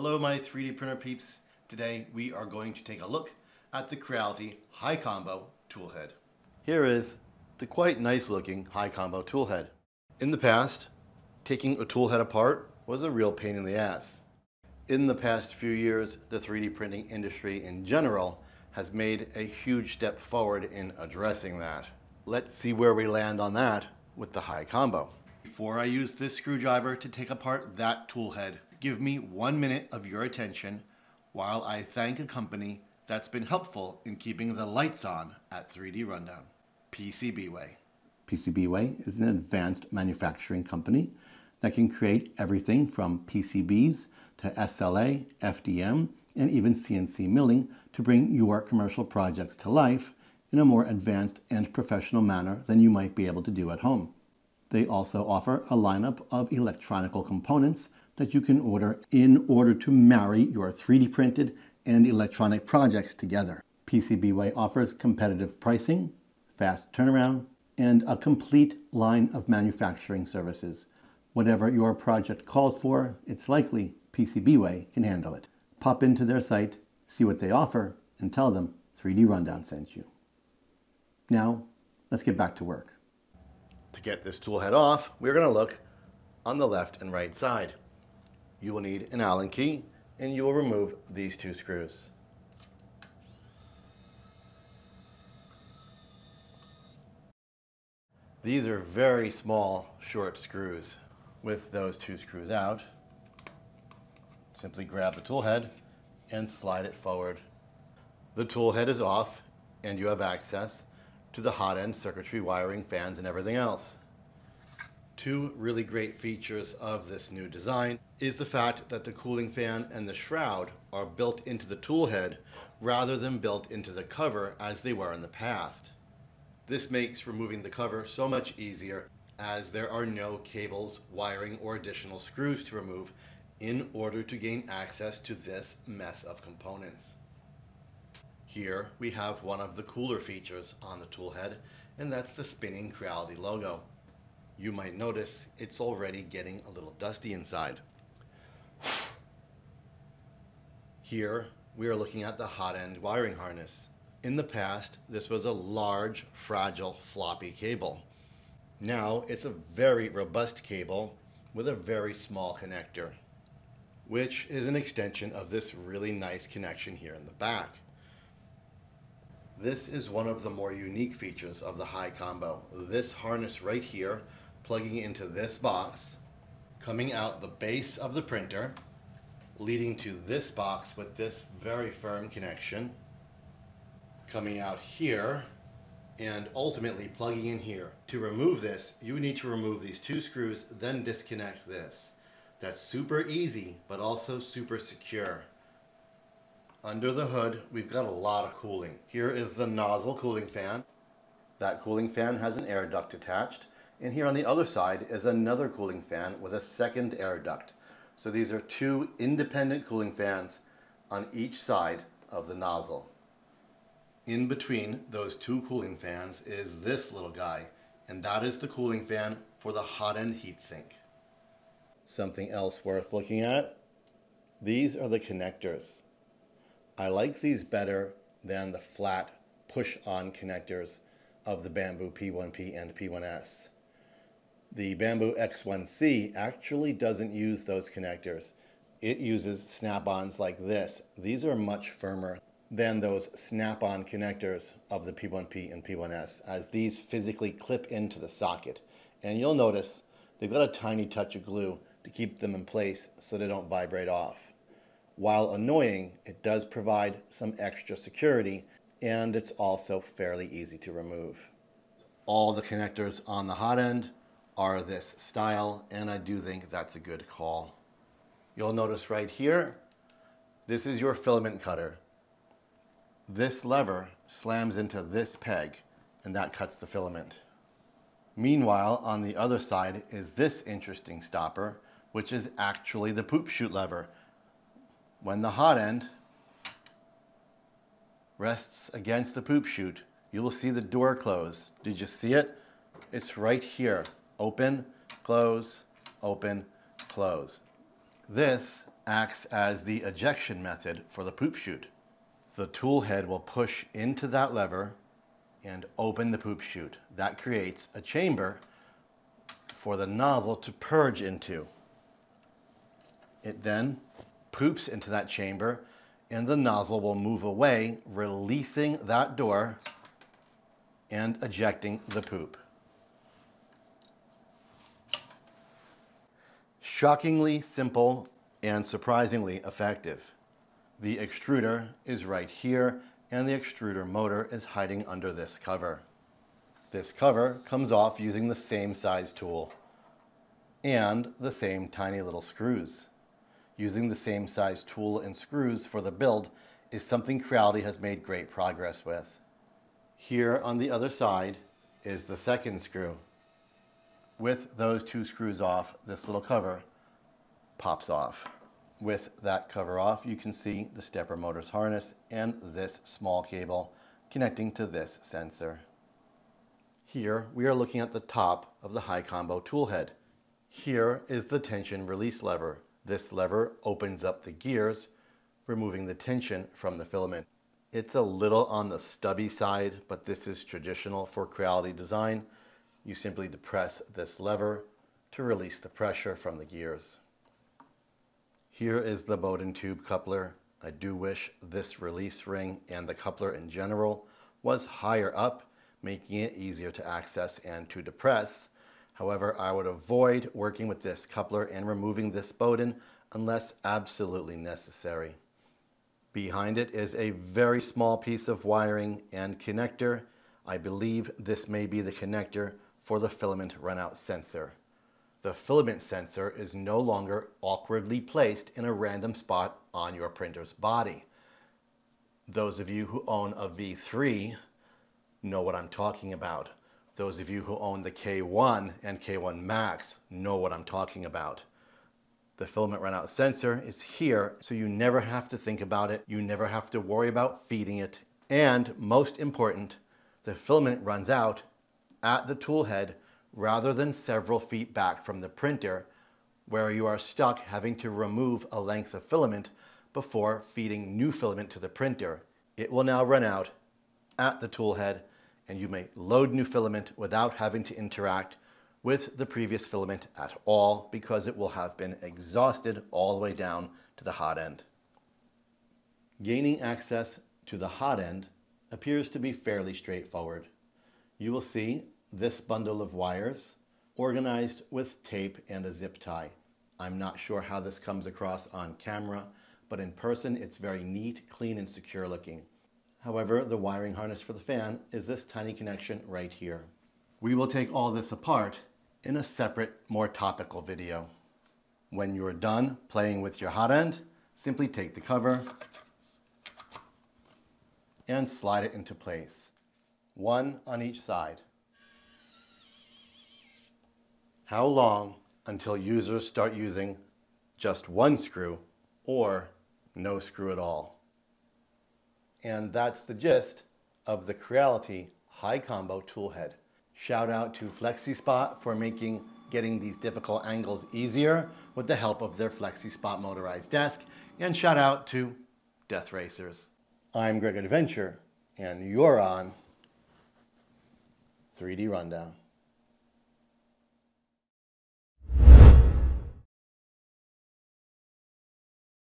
Hello my 3D printer peeps. Today we are going to take a look at the Creality Hi Combo Toolhead. Here is the quite nice looking Hi Combo Toolhead. In the past, taking a toolhead apart was a real pain in the ass. In the past few years, the 3D printing industry in general has made a huge step forward in addressing that. Let's see where we land on that with the Hi Combo. Before I use this screwdriver to take apart that toolhead, give me 1 minute of your attention while I thank a company that's been helpful in keeping the lights on at 3D Rundown, PCBWay. PCBWay is an advanced manufacturing company that can create everything from PCBs to SLA, FDM, and even CNC milling to bring your commercial projects to life in a more advanced and professional manner than you might be able to do at home. They also offer a lineup of electronical components that you can order in order to marry your 3D printed and electronic projects together. PCBWay offers competitive pricing, fast turnaround, and a complete line of manufacturing services. Whatever your project calls for, it's likely PCBWay can handle it. Pop into their site, see what they offer, and tell them 3D Rundown sent you. Now, let's get back to work. To get this toolhead off, we're going to look on the left and right side. You will need an Allen key, and you will remove these two screws. These are very small, short screws. With those two screws out, simply grab the toolhead and slide it forward. The toolhead is off, and you have access to the hot end circuitry, wiring, fans, and everything else. Two really great features of this new design is the fact that the cooling fan and the shroud are built into the toolhead rather than built into the cover as they were in the past. This makes removing the cover so much easier as there are no cables, wiring, or additional screws to remove in order to gain access to this mess of components. Here we have one of the cooler features on the toolhead, and that's the spinning Creality logo. You might notice it's already getting a little dusty inside. Here, we are looking at the hot end wiring harness. In the past, this was a large, fragile, floppy cable. Now, it's a very robust cable with a very small connector, which is an extension of this really nice connection here in the back. This is one of the more unique features of the Hi Combo. This harness right here, plugging into this box, coming out the base of the printer, leading to this box with this very firm connection, coming out here, and ultimately plugging in here. To remove this, you need to remove these two screws, then disconnect this. That's super easy, but also super secure. Under the hood, we've got a lot of cooling. Here is the nozzle cooling fan. That cooling fan has an air duct attached. And here on the other side is another cooling fan with a second air duct. So these are two independent cooling fans on each side of the nozzle. In between those two cooling fans is this little guy, and that is the cooling fan for the hot end heatsink. Something else worth looking at, these are the connectors. I like these better than the flat push-on connectors of the Bambu P1P and P1S. The Bambu X1C actually doesn't use those connectors. It uses snap-ons like this. These are much firmer than those snap-on connectors of the P1P and P1S, as these physically clip into the socket. And you'll notice they've got a tiny touch of glue to keep them in place so they don't vibrate off. While annoying, it does provide some extra security, and it's also fairly easy to remove. All the connectors on the hot end are this style, and I do think that's a good call. You'll notice right here, this is your filament cutter. This lever slams into this peg, and that cuts the filament. Meanwhile, on the other side is this interesting stopper, which is actually the poop chute lever. When the hot end rests against the poop chute, you will see the door close. Did you see it? It's right here. Open, close, open, close. This acts as the ejection method for the poop chute. The tool head will push into that lever and open the poop chute. That creates a chamber for the nozzle to purge into. It then poops into that chamber and the nozzle will move away, releasing that door and ejecting the poop. Shockingly simple and surprisingly effective. The extruder is right here and the extruder motor is hiding under this cover. This cover comes off using the same size tool and the same tiny little screws. Using the same size tool and screws for the build is something Creality has made great progress with. Here on the other side is the second screw. With those two screws off, this little cover pops off. With that cover off, you can see the stepper motor's harness and this small cable connecting to this sensor. Here we are looking at the top of the Hi Combo toolhead. Here is the tension release lever. This lever opens up the gears, removing the tension from the filament. It's a little on the stubby side, but this is traditional for Creality design. You simply depress this lever to release the pressure from the gears. Here is the Bowden tube coupler. I do wish this release ring and the coupler in general was higher up, making it easier to access and to depress. However, I would avoid working with this coupler and removing this Bowden unless absolutely necessary. Behind it is a very small piece of wiring and connector. I believe this may be the connector for the filament runout sensor. The filament sensor is no longer awkwardly placed in a random spot on your printer's body. Those of you who own a V3 know what I'm talking about. Those of you who own the K1 and K1 Max know what I'm talking about. The filament runout sensor is here, so you never have to think about it. You never have to worry about feeding it. And most important, the filament runs out at the tool head rather than several feet back from the printer, where you are stuck having to remove a length of filament before feeding new filament to the printer. It will now run out at the tool head, and you may load new filament without having to interact with the previous filament at all, because it will have been exhausted all the way down to the hot end. Gaining access to the hot end appears to be fairly straightforward. You will see this bundle of wires organized with tape and a zip tie. I'm not sure how this comes across on camera, but in person it's very neat, clean, and secure looking. However, the wiring harness for the fan is this tiny connection right here. We will take all this apart in a separate, more topical video. When you're done playing with your hot end, simply take the cover and slide it into place. One on each side. How long until users start using just one screw or no screw at all? And that's the gist of the Creality Hi Combo toolhead. Shout out to FlexiSpot for getting these difficult angles easier with the help of their FlexiSpot motorized desk, and shout out to Death Racers. I'm Greg Adventure, and you're on 3D Rundown.